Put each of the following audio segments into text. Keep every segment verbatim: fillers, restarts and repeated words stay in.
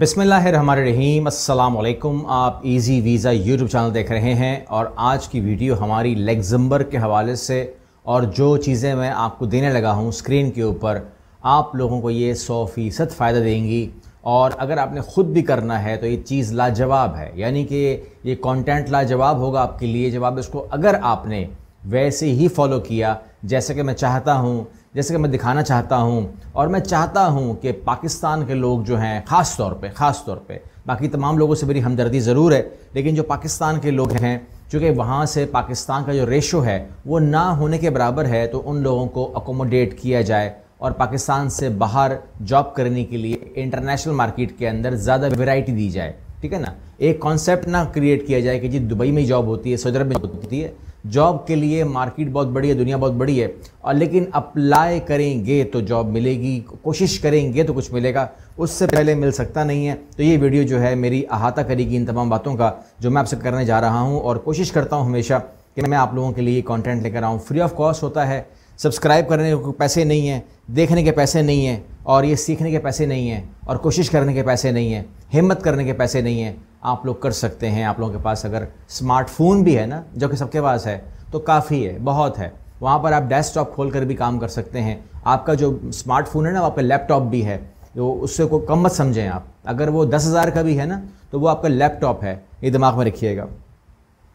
बिस्मिल्लाहिर्रहमानिर्रहीम। अस्सलाम वालेकुम। आप इजी वीज़ा यूट्यूब चैनल देख रहे हैं और आज की वीडियो हमारी लक्ज़मबर्ग के हवाले से, और जो चीज़ें मैं आपको देने लगा हूं स्क्रीन के ऊपर, आप लोगों को ये सौ फ़ीसद फ़ायदा देंगी। और अगर आपने ख़ुद भी करना है तो ये चीज़ लाजवाब है, यानी कि ये कॉन्टेंट लाजवाब होगा आपके लिए जब आप इसको अगर आपने वैसे ही फॉलो किया जैसे कि मैं चाहता हूँ, जैसे कि मैं दिखाना चाहता हूँ। और मैं चाहता हूँ कि पाकिस्तान के लोग जो हैं, ख़ास तौर पे ख़ास तौर पे बाकी तमाम लोगों से मेरी हमदर्दी ज़रूर है, लेकिन जो पाकिस्तान के लोग हैं, चूँकि वहाँ से पाकिस्तान का जो रेशो है वो ना होने के बराबर है, तो उन लोगों को अकोमोडेट किया जाए और पाकिस्तान से बाहर जॉब करने के लिए इंटरनेशनल मार्केट के अंदर ज़्यादा वेराइटी दी जाए। ठीक है ना, एक कॉन्सेप्ट ना क्रिएट किया जाए कि जी दुबई में जॉब होती है, सऊदी अरब में जॉब होती है। जॉब के लिए मार्केट बहुत बड़ी है, दुनिया बहुत बड़ी है, और लेकिन अप्लाई करेंगे तो जॉब मिलेगी, कोशिश करेंगे तो कुछ मिलेगा, उससे पहले मिल सकता नहीं है। तो ये वीडियो जो है मेरी अहाता करेगी इन तमाम बातों का जो मैं आपसे करने जा रहा हूँ, और कोशिश करता हूँ हमेशा कि मैं आप लोगों के लिए कॉन्टेंट लेकर आऊँ। फ्री ऑफ कॉस्ट होता है, सब्सक्राइब करने के पैसे नहीं हैं, देखने के पैसे नहीं हैं, और ये सीखने के पैसे नहीं हैं, और कोशिश करने के पैसे नहीं हैं, हिम्मत करने के पैसे नहीं हैं। आप लोग कर सकते हैं, आप लोगों के पास अगर स्मार्टफोन भी है ना, जो कि सबके पास है, तो काफ़ी है, बहुत है। वहाँ पर आप डेस्कटॉप खोल कर भी काम कर सकते हैं। आपका जो स्मार्टफोन है ना, आपका लैपटॉप भी है, तो उससे को कम मत समझें आप। अगर वो दस हज़ार का भी है ना, तो वो आपका लैपटॉप है, ये दिमाग में रखिएगा।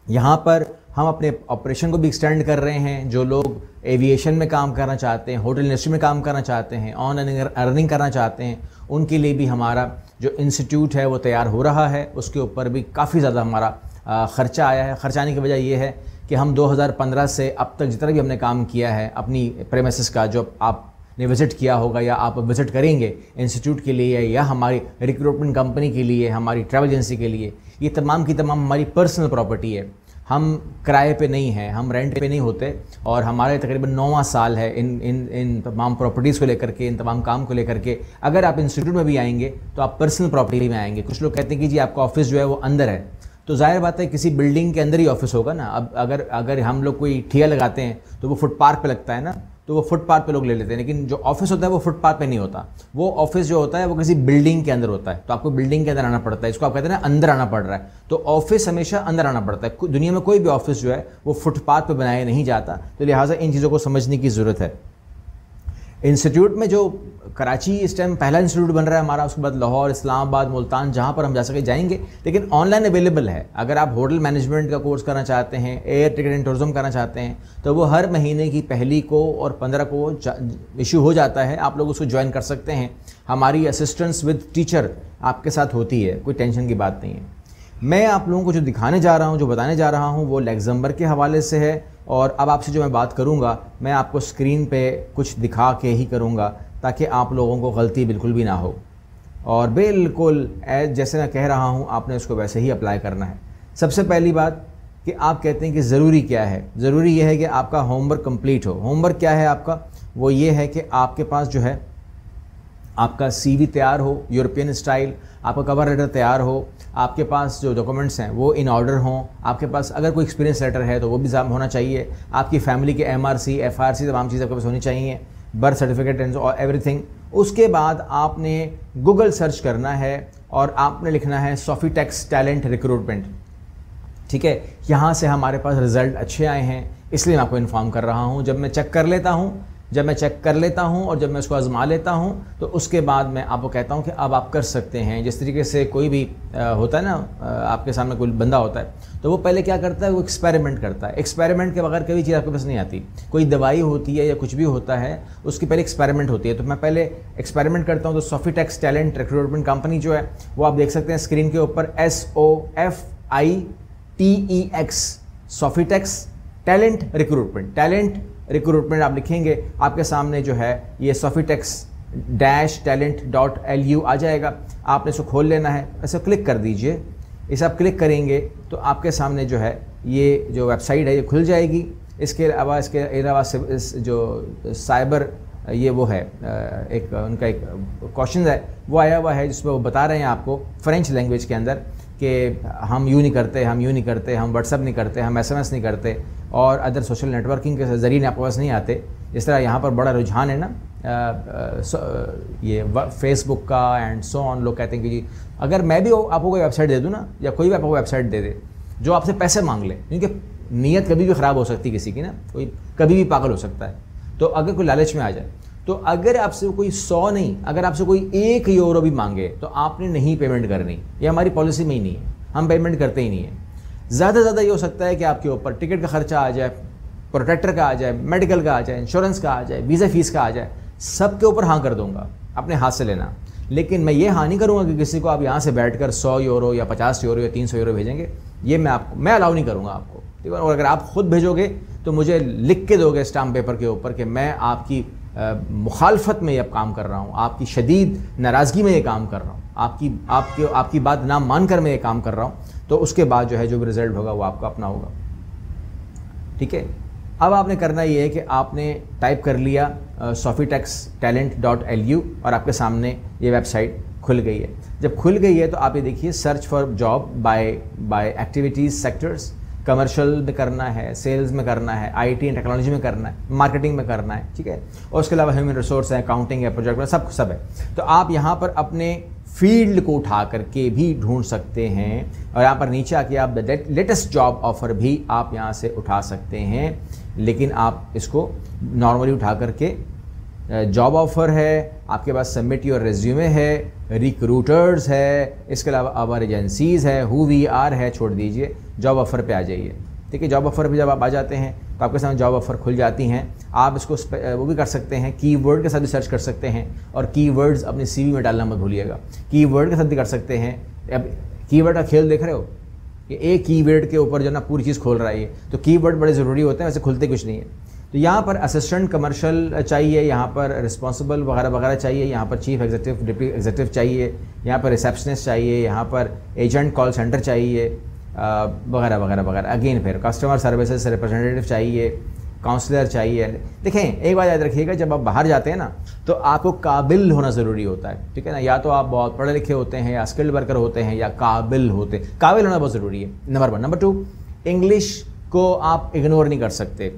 यहाँ पर हम अपने ऑपरेशन को भी एक्सटेंड कर रहे हैं। जो लोग एविएशन में काम करना चाहते हैं, होटल इंडस्ट्री में काम करना चाहते हैं, ऑन अर्निंग करना चाहते हैं, उनके लिए भी हमारा जो इंस्टीट्यूट है वो तैयार हो रहा है। उसके ऊपर भी काफ़ी ज़्यादा हमारा ख़र्चा आया है। ख़र्चा आने की वजह ये है कि हम दो हज़ार पंद्रह से अब तक जितना भी हमने काम किया है अपनी प्रेमिसेस का, जो आपने विज़िट किया होगा या आप विज़िट करेंगे इंस्टीट्यूट के लिए, या हमारी रिक्रूटमेंट कंपनी के लिए, हमारी ट्रैवल एजेंसी के लिए, ये तमाम की तमाम हमारी पर्सनल प्रॉपर्टी है। हम किराए पे नहीं हैं, हम रेंट पे नहीं होते, और हमारे तकरीबन नौवां साल है इन इन इन तमाम प्रॉपर्टीज़ को लेकर के, इन तमाम काम को लेकर के। अगर आप इंस्टीट्यूट में भी आएंगे तो आप पर्सनल प्रॉपर्टी में आएंगे। कुछ लोग कहते हैं कि जी आपका ऑफिस जो है वो अंदर है, तो जाहिर बात है किसी बिल्डिंग के अंदर ही ऑफिस होगा ना। अब अगर अगर हम लोग कोई ठिया लगाते हैं तो वो फुटपाथ पे लगता है ना, तो वो फुटपाथ पे लोग ले लेते हैं, लेकिन जो ऑफिस होता है वो फुटपाथ पे नहीं होता। वो ऑफिस जो होता है वो किसी बिल्डिंग के अंदर होता है, तो आपको बिल्डिंग के अंदर आना पड़ता है। इसको आप कहते हैं ना, अंदर आना पड़ रहा है। तो ऑफिस हमेशा अंदर आना पड़ता है। दुनिया में कोई भी ऑफिस जो है वो फुटपाथ पर बनाया नहीं जाता, तो लिहाजा इन चीज़ों को समझने की ज़रूरत है। इंस्टीट्यूट में जो कराची इस टाइम पहला इंस्टीट्यूट बन रहा है हमारा, उसके बाद लाहौर, इस्लामाबाद, मुल्तान, जहाँ पर हम जा सके जाएंगे, लेकिन ऑनलाइन अवेलेबल है। अगर आप होटल मैनेजमेंट का कोर्स करना चाहते हैं, एयर टिकट एंड टूरिज्म करना चाहते हैं, तो वो हर महीने की पहली को और पंद्रह को इशू हो जाता है। आप लोग उसको ज्वाइन कर सकते हैं। हमारी असिस्टेंस विद टीचर आपके साथ होती है, कोई टेंशन की बात नहीं है। मैं आप लोगों को जो दिखाने जा रहा हूँ, जो बताने जा रहा हूँ, वो लक्ज़मबर्ग के हवाले से है। और अब आपसे जो मैं बात करूँगा, मैं आपको स्क्रीन पे कुछ दिखा के ही करूँगा, ताकि आप लोगों को गलती बिल्कुल भी ना हो, और बिल्कुल जैसे मैं कह रहा हूँ आपने उसको वैसे ही अप्लाई करना है। सबसे पहली बात कि आप कहते हैं कि ज़रूरी क्या है, ज़रूरी यह है कि आपका होमवर्क कंप्लीट हो। होमवर्क क्या है आपका, वो ये है कि आपके पास जो है आपका सी वी तैयार हो यूरोपियन स्टाइल, आपका कवर लेटर तैयार हो, आपके पास जो डॉक्यूमेंट्स हैं वो इन ऑर्डर हों, आपके पास अगर कोई एक्सपीरियंस लेटर है तो वो भी होना चाहिए, आपकी फैमिली के एमआरसी, एफआरसी तमाम चीज़ें आपके पास होनी चाहिए, बर्थ सर्टिफिकेट एंड एवरीथिंग। उसके बाद आपने गूगल सर्च करना है और आपने लिखना है सॉफीटेक्स टैलेंट रिक्रूटमेंट। ठीक है, यहाँ से हमारे पास रिजल्ट अच्छे आए हैं, इसलिए मैं आपको इन्फॉर्म कर रहा हूँ। जब मैं चेक कर लेता हूँ जब मैं चेक कर लेता हूं और जब मैं उसको आजमा लेता हूं, तो उसके बाद मैं आपको कहता हूं कि अब आप कर सकते हैं। जिस तरीके से कोई भी आ, होता है ना, आ, आपके सामने कोई बंदा होता है, तो वो पहले क्या करता है, वो एक्सपेरिमेंट करता है। एक्सपेरिमेंट के बगैर कोई चीज़ आपके पास नहीं आती। कोई दवाई होती है या कुछ भी होता है, उसकी पहले एक्सपेरिमेंट होती है। तो मैं पहले एक्सपेरिमेंट करता हूँ। तो सॉफीटेक्स टैलेंट रिक्रूटमेंट कंपनी जो है वो आप देख सकते हैं स्क्रीन के ऊपर, S O F I T E X, Sofitex talent recruitment. Talent recruitment आप लिखेंगे, आपके सामने जो है ये Sofitex dash talent dot L U आ जाएगा। आपने इसको खोल लेना है, ऐसे क्लिक कर दीजिए। इसे आप क्लिक करेंगे तो आपके सामने जो है ये जो वेबसाइट है ये खुल जाएगी। इसके अलावा इसके अलावा जो साइबर ये वो है एक उनका एक क्वेश्चन है वो आया हुआ है, जिसमें वो बता रहे हैं आपको फ्रेंच लैंग्वेज के अंदर कि हम यू नहीं करते, हम यू नहीं करते, हम व्हाट्सअप नहीं करते, हम एसएमएस नहीं करते, और अदर सोशल नेटवर्किंग के ज़रिए आपके पास नहीं आते। इस तरह यहाँ पर बड़ा रुझान है ना ये फेसबुक का एंड सो ऑन, लोग कहते हैं कि जी अगर मैं भी आपको कोई वेबसाइट दे दूँ ना, या कोई भी आपको वेबसाइट दे दे जो आपसे पैसे मांग ले, क्योंकि नीयत कभी भी ख़राब हो सकती है किसी की ना, कोई कभी भी पागल हो सकता है, तो अगर कोई लालच में आ जाए, तो अगर आपसे कोई सौ नहीं, अगर आपसे कोई एक यूरो भी मांगे तो आपने नहीं पेमेंट करनी, ये हमारी पॉलिसी में ही नहीं है, हम पेमेंट करते ही नहीं है। ज़्यादा से ज़्यादा ये हो सकता है कि आपके ऊपर टिकट का खर्चा आ जाए, प्रोटेक्टर का आ जाए, मेडिकल का आ जाए, इंश्योरेंस का आ जाए, वीज़ा फीस का आ जाए, सब के ऊपर हाँ कर दूंगा, अपने हाथ से लेना, लेकिन मैं ये हाँ नहीं करूँगा कि किसी को आप यहाँ से बैठ कर सौ यूरो या पचास यूरो या तीन सौ यूरो भेजेंगे, ये मैं आपको मैं अलाउ नहीं करूँगा आपको, ठीक है। और अगर आप खुद भेजोगे तो मुझे लिख के दोगे स्टाम्प पेपर के ऊपर कि मैं आपकी मुखालफत में ये काम कर रहा हूँ, आपकी शदीद नाराज़गी में ये काम कर रहा हूँ, आपकी आपके आपकी बात ना मान कर मैं ये काम कर रहा हूँ, तो उसके बाद जो है जो भी रिज़ल्ट होगा वो आपका अपना होगा, ठीक है। अब आपने करना ये है कि आपने टाइप कर लिया Sofitex talent dot L U और आपके सामने ये वेबसाइट खुल गई है। जब खुल गई है तो आप ये देखिए, search for job by by activities sectors, commercial में करना है, सेल्स में करना है, आईटी एंड टेक्नोलॉजी में करना है, मार्केटिंग में करना है, ठीक है। और उसके अलावा ह्यूमन रिसोर्स है, अकाउंटिंग है, प्रोजेक्ट में सब सब है। तो आप यहाँ पर अपने फील्ड को उठा करके भी ढूंढ सकते हैं, और यहाँ पर नीचे आके आप द लेटेस्ट जॉब ऑफर भी आप यहाँ से उठा सकते हैं, लेकिन आप इसको नॉर्मली उठा करके, जॉब ऑफर है आपके पास, सबमिट योर रेज्यूमे है, रिक्रूटर्स है, इसके अलावा आवर एजेंसीज़ है, हु वी आर है, छोड़ दीजिए, जॉब ऑफ़र पे आ जाइए, ठीक है। जॉब ऑफ़र पे जब आप आ जाते हैं तो आपके सामने जॉब ऑफ़र खुल जाती हैं। आप इसको वो भी कर सकते हैं, कीवर्ड के साथ भी सर्च कर सकते हैं, और कीवर्ड्स अपने सीवी में डालना मत भूलिएगा, कीवर्ड के साथ भी कर सकते हैं। अब कीवर्ड का खेल देख रहे हो कि एक कीवर्ड के ऊपर जो ना पूरी चीज़ खोल रहा है, तो कीवर्ड बड़े ज़रूरी होते हैं, वैसे खुलते कुछ नहीं है। तो यहाँ पर असिस्टेंट कमर्शियल चाहिए, यहाँ पर रिस्पॉन्सिबल वगैरह वगैरह चाहिए, यहाँ पर चीफ एग्जीक्यूटिव डिप्टी एग्जीक्यूटिव चाहिए, यहाँ पर रिसेप्शनिस्ट चाहिए, यहाँ पर एजेंट कॉल सेंटर चाहिए वगैरह वगैरह वगैरह। अगेन फिर कस्टमर सर्विसेज रिप्रेजेंटेटिव चाहिए, काउंसलर चाहिए। देखें, एक बात याद रखिएगा, जब आप बाहर जाते हैं ना तो आपको काबिल होना ज़रूरी होता है, ठीक है ना। या तो आप बहुत पढ़े लिखे होते हैं, या स्किल्ड वर्कर होते हैं, या काबिल होते हैं। काबिल होना बहुत ज़रूरी है, number one. Number two, English को आप इग्नोर नहीं कर सकते,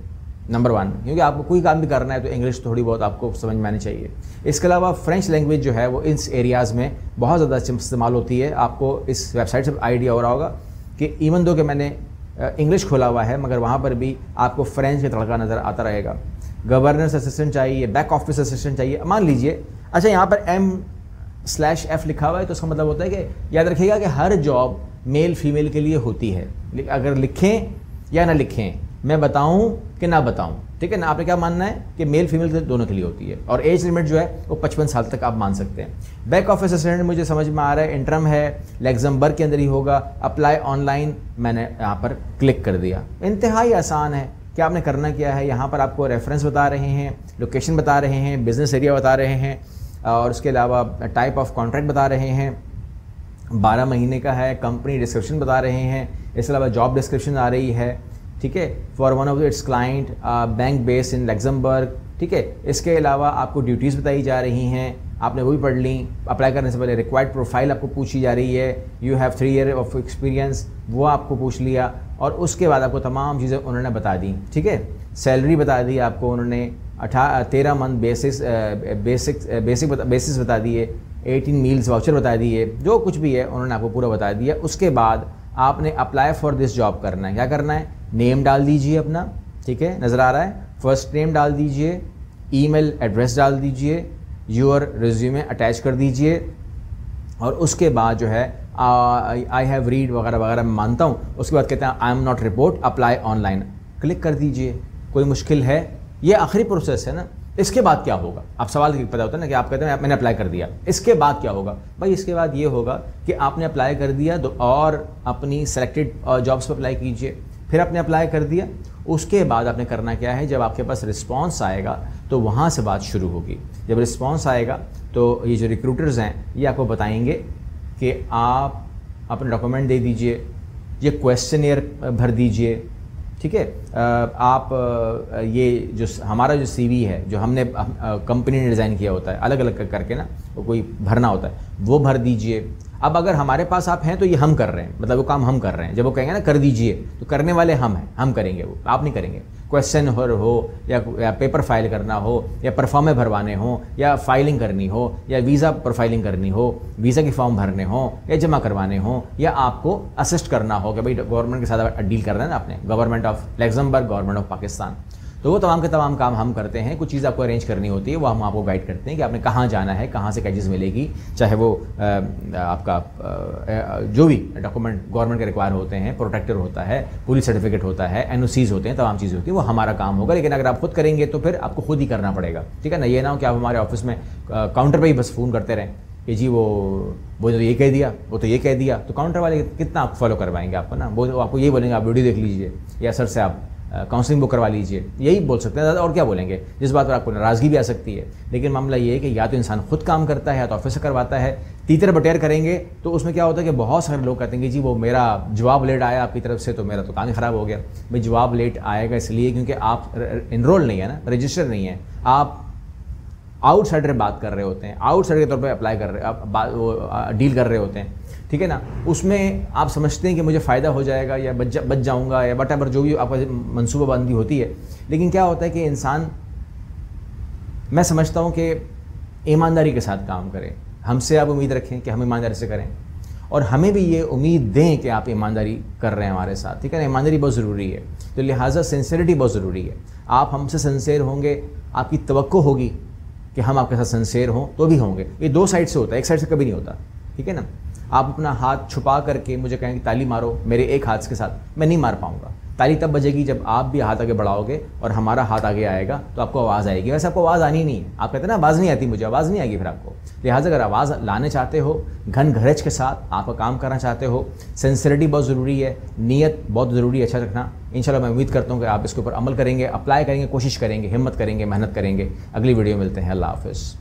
नंबर वन, क्योंकि आपको कोई काम भी करना है तो इंग्लिश थोड़ी बहुत आपको समझ में आनी चाहिए। इसके अलावा फ्रेंच लैंग्वेज जो है वो इन एरियाज़ में बहुत ज़्यादा इस्तेमाल होती है। आपको इस वेबसाइट से आइडिया हो रहा होगा कि इवन दो कि मैंने इंग्लिश खोला हुआ है, मगर वहाँ पर भी आपको फ्रेंच का तड़का नज़र आता रहेगा। गवर्नेंस असिस्टेंट चाहिए, बैक ऑफिस असिस्टेंट चाहिए, मान लीजिए। अच्छा, यहाँ पर एम स्लैश एफ लिखा हुआ है, तो उसका मतलब होता है कि याद रखिएगा कि हर जॉब मेल फीमेल के लिए होती है, अगर लिखें या ना लिखें, मैं बताऊं कि ना बताऊं, ठीक है ना। आपने क्या मानना है कि मेल फीमेल दोनों के लिए होती है, और एज लिमिट जो है वो पचपन साल तक आप मान सकते हैं। बैक ऑफिस असिस्टेंट मुझे समझ में आ रहा है इंटरम है, लग्जमबर्ग के अंदर ही होगा। अप्लाई ऑनलाइन, मैंने यहाँ पर क्लिक कर दिया। इंतहाई आसान है। क्या आपने करना क्या है, यहाँ पर आपको रेफरेंस बता रहे हैं, लोकेशन बता रहे हैं, बिजनेस एरिया बता रहे हैं, और उसके अलावा टाइप ऑफ कॉन्ट्रैक्ट बता रहे हैं, बारह महीने का है, कंपनी डिस्क्रिप्शन बता रहे हैं, इसके अलावा जॉब डिस्क्रिप्शन आ रही है, ठीक है। For one of its client, bank base in Luxembourg, ठीक है। इसके अलावा आपको ड्यूटीज़ बताई जा रही हैं, आपने वो भी पढ़ ली। अप्लाई करने से पहले रिक्वायर्ड प्रोफाइल आपको पूछी जा रही है, you have three year of experience, वो आपको पूछ लिया। और उसके बाद आपको तमाम चीज़ें उन्होंने बता दी, ठीक है। सैलरी बता दी आपको उन्होंने, अठा तेरह month basis basic basic basis बता दिए, एटीन मील्स वाउचर बता दिए, जो कुछ भी है उन्होंने आपको पूरा बता दिया। उसके बाद आपने अप्लाई फॉर दिस जॉब करना है। क्या करना है, नेम डाल दीजिए अपना, ठीक है, नज़र आ रहा है, फर्स्ट नेम डाल दीजिए, ईमेल एड्रेस डाल दीजिए, योर रिज्यूमे अटैच कर दीजिए, और उसके बाद जो है आई हैव रीड वगैरह वगैरह मैं मानता हूँ। उसके बाद कहते हैं I am not report, apply online, click कर दीजिए। कोई मुश्किल है? ये आखिरी प्रोसेस है ना। इसके बाद क्या होगा, आप सवाल पता होता है ना कि आप कहते हैं मैंने अप्लाई कर दिया, इसके बाद क्या होगा? भाई इसके बाद ये होगा कि आपने अप्लाई कर दिया तो और अपनी सेलेक्टेड जॉब्स पर अप्लाई कीजिए। फिर आपने अप्लाई कर दिया, उसके बाद आपने करना क्या है, जब आपके पास रिस्पांस आएगा तो वहाँ से बात शुरू होगी। जब रिस्पांस आएगा तो ये जो रिक्रूटर्स हैं ये आपको बताएंगे कि आप अपने डॉक्यूमेंट दे दीजिए, ये क्वेश्चनर भर दीजिए, ठीक है। आप ये जो हमारा जो सीवी है जो हमने कंपनी ने डिज़ाइन किया होता है अलग अलग करके ना, वो कोई भरना होता है, वो भर दीजिए। अब अगर हमारे पास आप हैं तो ये हम कर रहे हैं, मतलब वो काम हम कर रहे हैं। जब वो कहेंगे ना कर दीजिए तो करने वाले हम हैं, हम करेंगे, वो आप नहीं करेंगे। क्वेश्चन हो या, या पेपर फाइल करना हो या परफॉर्मे भरवाने हो या फाइलिंग करनी हो या वीज़ा प्रोफाइलिंग करनी हो, वीज़ा के फॉर्म भरने हो या जमा करवाने हो, या आपको असिस्ट करना हो कि भाई गवर्नमेंट के साथ डील करना है ना आपने, government of Luxembourg, government of Pakistan, तो वो तमाम के तमाम काम हम करते हैं। कुछ चीज़ आपको अरेंज करनी होती है, वो हम आपको गाइड करते हैं कि आपने कहाँ जाना है, कहाँ से कैचेज़ मिलेगी, चाहे वो आ, आपका आ, जो भी डॉक्यूमेंट गवर्नमेंट के रिक्वायर होते हैं, प्रोटेक्टर होता है, पुलिस सर्टिफिकेट होता है, एनओसीज़ होते हैं, तमाम चीज़ें होती है, वो हमारा काम होगा। लेकिन अगर आप खुद करेंगे तो फिर आपको खुद ही करना पड़ेगा, ठीक है ना। ये ना हो कि आप हमारे ऑफिस में काउंटर पर ही बस फ़ोन करते रहें कि जी वो वो तो ये कह दिया, वो तो ये कह दिया, तो काउंटर वाले कितना आप फॉलो करवाएंगे आपको ना। वो आपको ये बोलेंगे आप वीडियो देख लीजिए या सर से आप काउंसलिंग बुक करवा लीजिए, यही बोल सकते हैं, और क्या बोलेंगे, जिस बात पर आपको नाराज़गी भी आ सकती है। लेकिन मामला ये है कि या तो इंसान खुद काम करता है या तो ऑफिस से करवाता है। तीतर बटेर करेंगे तो उसमें क्या होता है कि बहुत सारे लोग कहते हैं कि जी वो मेरा जवाब लेट आया आपकी तरफ से तो मेरा तो काम ही ख़राब हो गया। भाई जवाब लेट आएगा इसलिए क्योंकि आप इनरोल नहीं है ना, रजिस्टर नहीं है, आप आउटसाइडर बात कर रहे होते हैं, आउटसाइडर के तौर पर अप्लाई कर रहे, डील कर रहे होते हैं, ठीक है ना। उसमें आप समझते हैं कि मुझे फ़ायदा हो जाएगा या बच जा, बच जाऊँगा या वट एवर जो भी आपका मनसूबाबंदी होती है। लेकिन क्या होता है कि इंसान, मैं समझता हूँ कि ईमानदारी के साथ काम करें, हमसे आप उम्मीद रखें कि हम ईमानदारी से करें और हमें भी ये उम्मीद दें कि आप ईमानदारी कर रहे हैं हमारे साथ, ठीक है ना। ईमानदारी बहुत ज़रूरी है, तो लिहाजा सिंसियरिटी बहुत ज़रूरी है। आप हमसे सिंसियर होंगे, आपकी तवक्को होगी कि हम आपके साथ सिंसियर हों तो भी होंगे। ये दो साइड से होता है, एक साइड से कभी नहीं होता, ठीक है ना। आप अपना हाथ छुपा करके मुझे कहेंगे ताली मारो मेरे एक हाथ के साथ, मैं नहीं मार पाऊंगा। ताली तब बजेगी जब आप भी हाथ आगे बढ़ाओगे और हमारा हाथ आगे आएगा तो आपको आवाज़ आएगी। वैसे आपको आवाज़ आनी नहीं है, आप कहते हैं ना आवाज़ नहीं आती, मुझे आवाज़ नहीं आएगी फिर आपको। लिहाजा अगर आवाज़ लाने चाहते हो, घन घरच के साथ आपका काम करना चाहते हो, सिंसियरिटी बहुत ज़रूरी है, नीयत बहुत ज़रूरी है अच्छा रखना। इंशाल्लाह मैं उम्मीद करता हूँ कि आप इसके ऊपर अमल करेंगे, अप्लाई करेंगे, कोशिश करेंगे, हिम्मत करेंगे, मेहनत करेंगे। अगली वीडियो मिलते हैं, अल्लाह हाफ़िज़।